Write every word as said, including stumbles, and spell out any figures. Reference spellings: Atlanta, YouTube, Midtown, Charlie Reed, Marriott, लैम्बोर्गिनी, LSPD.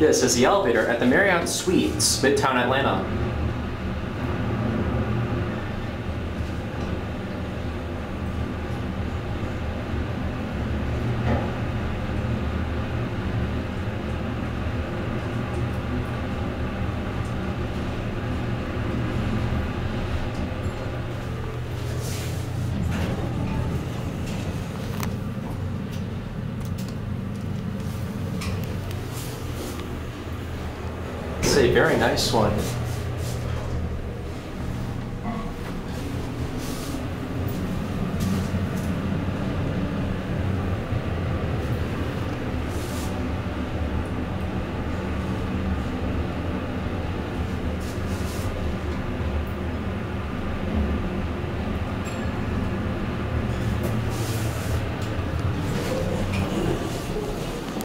This is the elevator at the Marriott Suites, Midtown, Atlanta. It's a very nice one.